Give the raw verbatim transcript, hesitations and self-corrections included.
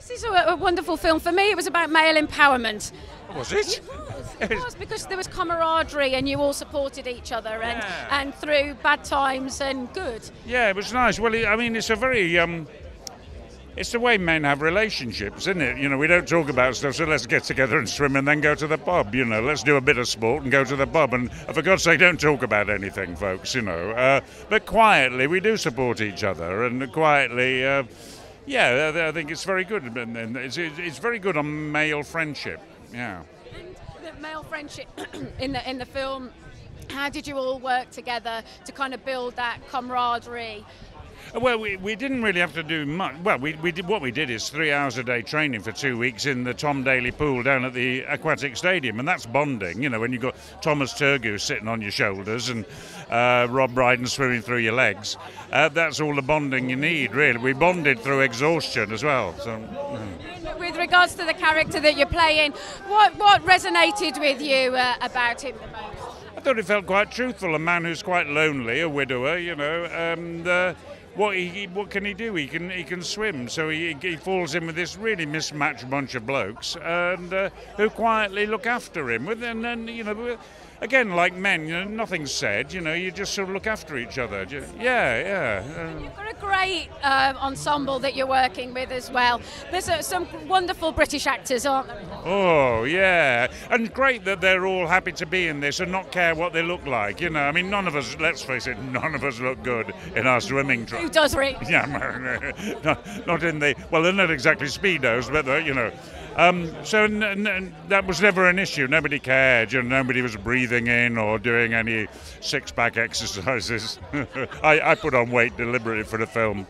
This is a, a wonderful film. For me, it was about male empowerment. Was it? It was, it was because there was camaraderie and you all supported each other, and, yeah. and through bad times and good. Yeah, it was nice. Well, I mean, it's a very... Um, it's the way men have relationships, isn't it? You know, we don't talk about stuff, so let's get together and swim and then go to the pub, you know. Let's do a bit of sport and go to the pub. And for God's sake, don't talk about anything, folks, you know. Uh, but quietly, we do support each other, and quietly... Uh, Yeah, I think it's very good. It's, it's very good on male friendship. Yeah. And the male friendship in the in the film. How did you all work together to kind of build that camaraderie? Well, we, we didn't really have to do much. Well, we, we did, what we did is three hours a day training for two weeks in the Tom Daly pool down at the Aquatic Stadium, and that's bonding, you know, when you've got Thomas Turgoose sitting on your shoulders and uh, Rob Brydon swimming through your legs. Uh, that's all the bonding you need, really. We bonded through exhaustion as well. So, yeah. With regards to the character that you're playing, what, what resonated with you uh, about him the most? I thought it felt quite truthful, a man who's quite lonely, a widower, you know, and... Uh, What, he, what can he do? He can he can swim, so he, he falls in with this really mismatched bunch of blokes, and uh, who quietly look after him. And then, you know, again, like men, you know, nothing's said. You know, you just sort of look after each other. Yeah, yeah. And you've got a great uh, ensemble that you're working with as well. There's uh, some wonderful British actors, aren't there? Oh yeah, and great that they're all happy to be in this and not care what they look like. You know, I mean, none of us, let's face it, none of us look good in our swimming trunks. Who does, Rick? Yeah, not, not in the, well, they're not exactly Speedos, but they're, you know. Um, so n n that was never an issue. Nobody cared, you know, nobody was breathing in or doing any six-pack exercises. I, I put on weight deliberately for the film.